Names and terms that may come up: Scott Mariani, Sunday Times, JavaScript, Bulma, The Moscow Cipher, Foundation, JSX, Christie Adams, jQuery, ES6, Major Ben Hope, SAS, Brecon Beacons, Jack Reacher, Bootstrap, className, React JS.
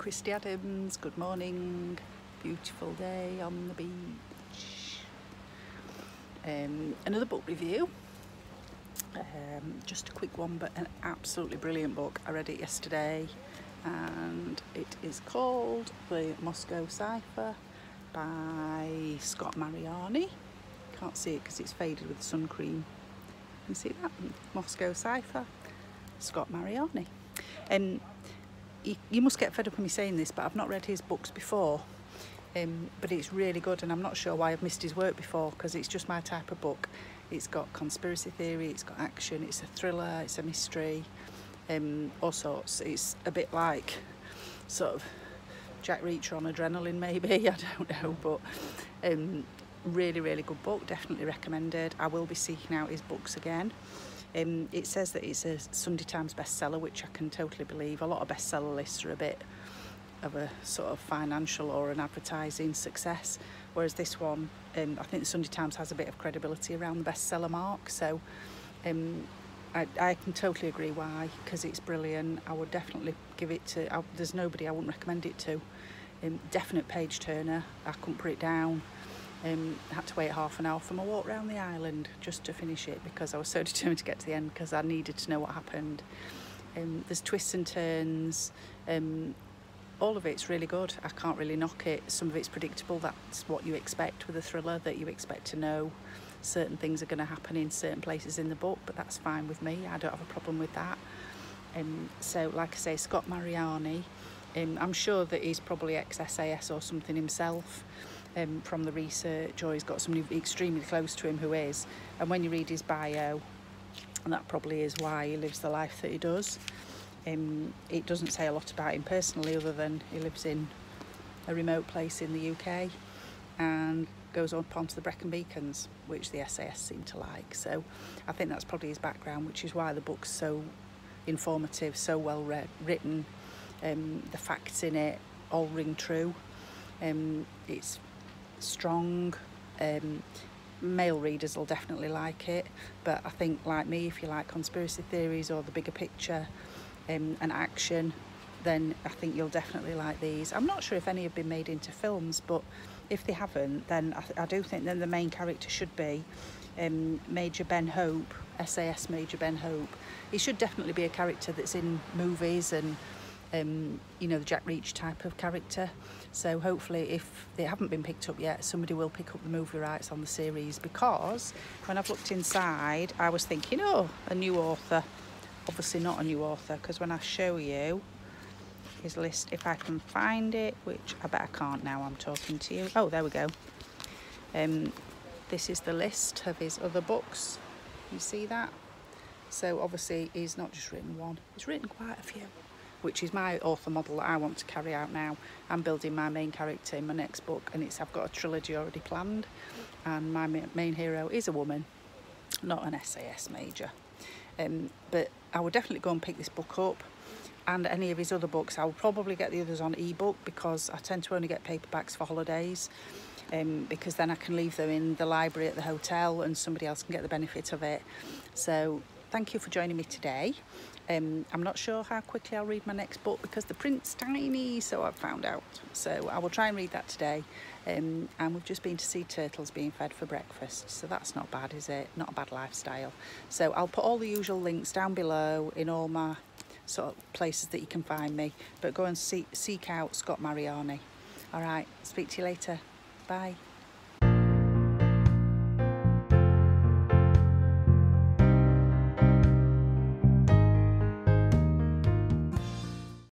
Christie Adams, good morning, beautiful day on the beach. Another book review, just a quick one, but an absolutely brilliant book. I read it yesterday and it is called The Moscow Cipher by Scott Mariani. Can't see it because it's faded with sun cream. Can you see that? Moscow Cipher, Scott Mariani. You must get fed up of me saying this, but I've not read his books before, but it's really good, and I'm not sure why I've missed his work before, because it's just my type of book. It's got conspiracy theory, it's got action, it's a thriller, it's a mystery, all sorts. It's a bit like sort of Jack Reacher on adrenaline maybe, I don't know, but really, really good book, definitely recommended. I will be seeking out his books again. It says that it's a Sunday Times bestseller, which I can totally believe. A lot of bestseller lists are a bit of a sort of financial or an advertising success, whereas this one, I think the Sunday Times has a bit of credibility around the bestseller mark, so I can totally agree why, because it's brilliant. I would definitely give it to, there's nobody I wouldn't recommend it to. Definite page turner, I couldn't put it down. I had to wait half an hour for my walk around the island just to finish it, because I was so determined to get to the end, because I needed to know what happened. There's twists and turns, all of it's really good. I can't really knock it. Some of it's predictable, that's what you expect with a thriller, that you expect to know certain things are going to happen in certain places in the book, but that's fine with me, I don't have a problem with that. So like I say, Scott Mariani, I'm sure that he's probably ex-SAS or something himself, from the research, or he's got somebody extremely close to him who is, and when you read his bio, and that probably is why he lives the life that he does. It doesn't say a lot about him personally, other than he lives in a remote place in the UK and goes up onto the Brecon Beacons, which the SAS seem to like, so I think that's probably his background, which is why the book's so informative, so well written. The facts in it all ring true. It's strong. Male readers will definitely like it, but I think, like me, if you like conspiracy theories or the bigger picture and action, then I think you'll definitely like these. I'm not sure if any have been made into films, but if they haven't, then I do think then the main character should be Major Ben Hope, SAS Major Ben Hope. He should definitely be a character that's in movies and you know, the Jack Reacher type of character. So hopefully, if they haven't been picked up yet, somebody will pick up the movie rights on the series, because when I've looked inside, I was thinking, oh, a new author. Obviously not a new author, because when I show you his list, if I can find it, which I bet I can't now I'm talking to you. Oh, there we go. This is the list of his other books. You see that? So obviously he's not just written one, he's written quite a few, which is my author model that I want to carry out now. I'm building my main character in my next book, and I've got a trilogy already planned, and my main hero is a woman, not an SAS major. But I would definitely go and pick this book up, and any of his other books. I'll probably get the others on ebook, because I tend to only get paperbacks for holidays, because then I can leave them in the library at the hotel and somebody else can get the benefit of it. So thank you for joining me today. I'm not sure how quickly I'll read my next book, because the print's tiny, so I've found out. So I will try and read that today. And we've just been to see turtles being fed for breakfast, so that's not bad, is it? Not a bad lifestyle. So I'll put all the usual links down below in all my sort of places that you can find me. But go and seek out Scott Mariani. All right, speak to you later. Bye.